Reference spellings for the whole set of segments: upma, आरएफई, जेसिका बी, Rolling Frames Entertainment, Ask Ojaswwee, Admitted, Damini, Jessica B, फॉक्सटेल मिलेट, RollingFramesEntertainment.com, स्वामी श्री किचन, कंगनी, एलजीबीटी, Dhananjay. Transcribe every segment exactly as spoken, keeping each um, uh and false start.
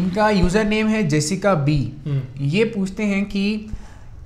इनका user name है जेसिका बी। ये पूछते हैं कि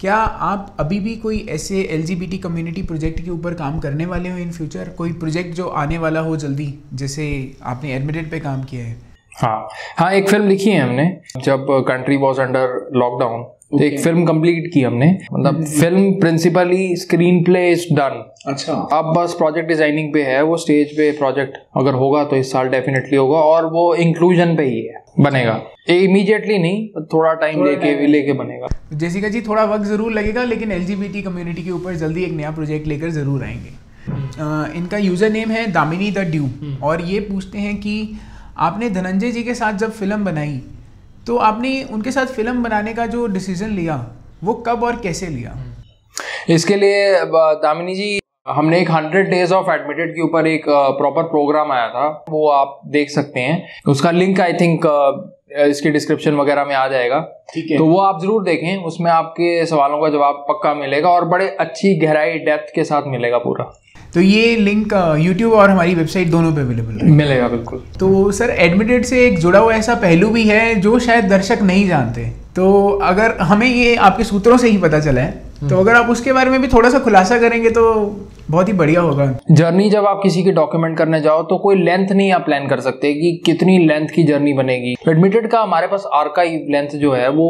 क्या आप अभी भी कोई ऐसे एलजीबीटी कम्युनिटी प्रोजेक्ट के ऊपर काम करने वाले हो इन फ्यूचर, कोई प्रोजेक्ट जो आने वाला हो जल्दी, जैसे आपने एडमिटेड पे काम किया है? हाँ हाँ, एक फिल्म लिखी है हमने जब कंट्री वॉज अंडर लॉकडाउन, तो एक फिल्म कंप्लीट की हमने, मतलब film principally screen play is done. अच्छा, अब बस प्रोजेक्ट डिजाइनिंग पे है, वो स्टेज पे प्रोजेक्ट अगर होगा तो इस साल डेफिनेटली होगा, और वो इंक्लूजन पे ही है, बनेगा इमीडिएटली नहीं, थोड़ा टाइम लेके भी लेके बनेगा। जेसिका जी थोड़ा वक्त जरूर लगेगा, लेकिन एलजीबीटी कम्युनिटी के ऊपर जल्दी एक नया प्रोजेक्ट लेकर जरूर आएंगे। uh, इनका यूजर नेम है दामिनी द ड्यू, और ये पूछते हैं कि आपने धनंजय जी के साथ जब फिल्म बनाई तो आपने उनके साथ फिल्म बनाने का जो डिसीजन लिया वो कब और कैसे लिया? इसके लिए दामिनी जी, हमने एक हंड्रेड डेज ऑफ एडमिटेड के ऊपर एक प्रॉपर प्रोग्राम आया था, वो आप देख सकते हैं, उसका लिंक आई थिंक इसके डिस्क्रिप्शन वगैरह में आ जाएगा, ठीक है? तो वो आप जरूर देखें, उसमें आपके सवालों का जवाब पक्का मिलेगा और बड़े अच्छी गहराई डेप्थ के साथ मिलेगा पूरा। तो ये लिंक यूट्यूब और हमारी वेबसाइट दोनों पे अवेलेबल है, मिलेगा बिल्कुल। तो सर, एडमिटेड से एक जुड़ा हुआ ऐसा पहलू भी है जो शायद दर्शक नहीं जानते, तो अगर हमें ये आपके सूत्रों से ही पता चला है, तो अगर आप उसके बारे में भी थोड़ा सा खुलासा करेंगे तो बहुत ही बढ़िया होगा। जर्नी जब आप किसी की डॉक्यूमेंट करने जाओ तो कोई लेंथ नहीं आप प्लान कर सकते कि कितनी लेंथ की जर्नी बनेगी। एडमिटेड का हमारे पास आर्काइव लेंथ जो है वो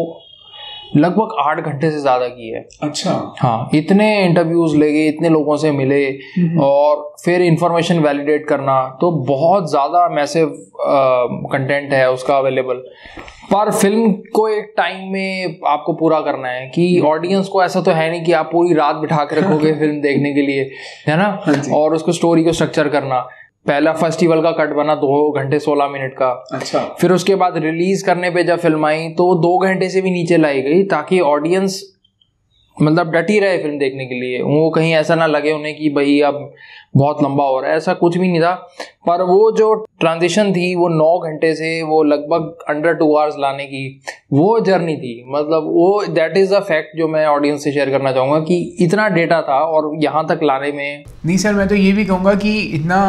लगभग आठ घंटे से ज्यादा की है। अच्छा, हाँ, इतने इंटरव्यूज ले गए, इतने लोगों से मिले और फिर इंफॉर्मेशन वैलिडेट करना, तो बहुत ज्यादा मैसिव कंटेंट है उसका अवेलेबल। पर फिल्म को एक टाइम में आपको पूरा करना है कि ऑडियंस को ऐसा तो है नहीं कि आप पूरी रात बिठा के रखोगे फिल्म देखने के लिए, है ना? और उसको स्टोरी को स्ट्रक्चर करना। पहला फेस्टिवल का कट बना दो घंटे सोलह मिनट का। अच्छा, फिर उसके बाद रिलीज करने पे जब फिल्म आई तो दो घंटे से भी नीचे लाई गई ताकि ऑडियंस मतलब डटी रहे फिल्म देखने के लिए, वो कहीं ऐसा ना लगे उन्हें कि भाई अब बहुत लंबा हो रहा है, ऐसा कुछ भी नहीं था। पर वो जो ट्रांजिशन थी वो नौ घंटे से वो लगभग अंडर टू आवर्स लाने की वो जर्नी थी, मतलब वो दैट इज द फैक्ट जो मैं ऑडियंस से शेयर करना चाहूँगा कि इतना डेटा था और यहाँ तक लाने में। नहीं सर, मैं तो ये भी कहूँगा कि इतना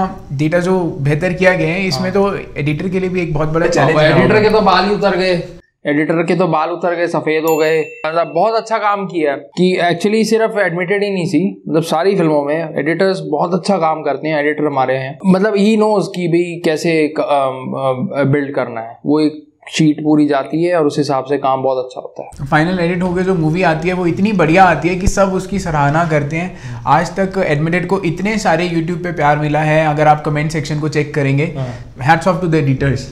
डेटा जो बेहतर किया गया है इसमें, हाँ, तो एडिटर के लिए भी एक बहुत बड़ा चैलेंज है। एडिटर के तो बाल ही उतर गए, एडिटर के तो बाल उतर गए, सफेद हो गए। मतलब बहुत अच्छा काम किया कि एक्चुअली सिर्फ एडमिटेड ही नहीं सी, मतलब सारी फिल्मों में एडिटर्स बहुत अच्छा काम करते हैं। एडिटर हमारे हैं, मतलब ही नोज कि भाई कैसे बिल्ड करना है, वो एक शीट पूरी जाती है और उस हिसाब से काम बहुत अच्छा होता है। फाइनल एडिट होकर जो मूवी आती है वो इतनी बढ़िया आती है कि सब उसकी सराहना करते हैं। आज तक एडमिटेड को इतने सारे यूट्यूब पे प्यार मिला है, अगर आप कमेंट सेक्शन को चेक करेंगे, hats off to the editors.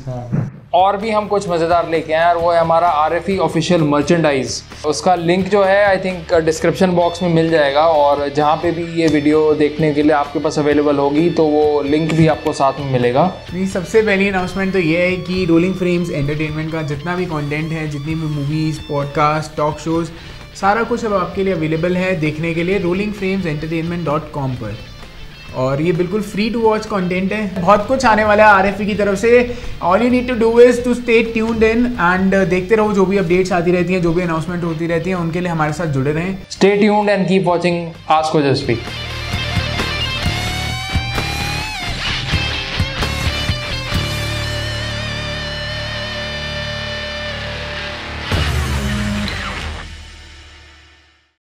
और भी हम कुछ मज़ेदार लेके आए और वो है हमारा आरएफई ऑफिशियल मर्चेंडाइज, उसका लिंक जो है आई थिंक डिस्क्रिप्शन बॉक्स में मिल जाएगा, और जहाँ पे भी ये वीडियो देखने के लिए आपके पास अवेलेबल होगी तो वो लिंक भी आपको साथ में मिलेगा। सबसे पहली अनाउंसमेंट तो ये है कि रोलिंग फ्रेम्स एंटरटेनमेंट का जितना भी कॉन्टेंट है, जितनी भी मूवीज़, पॉडकास्ट, टॉक शोज़, सारा कुछ अब आपके लिए अवेलेबल है देखने के लिए rolling frames entertainment dot com पर, और ये बिल्कुल फ्री टू वॉच कंटेंट है। बहुत कुछ आने वाला है आरएफई की तरफ से। All you need to do is to stay tuned in and देखते रहो जो भी अपडेट्स आती रहती हैं, जो भी अनाउंसमेंट होती रहती हैं, उनके लिए हमारे साथ जुड़े रहें। Stay tuned and keep watching ask ओजस्वी।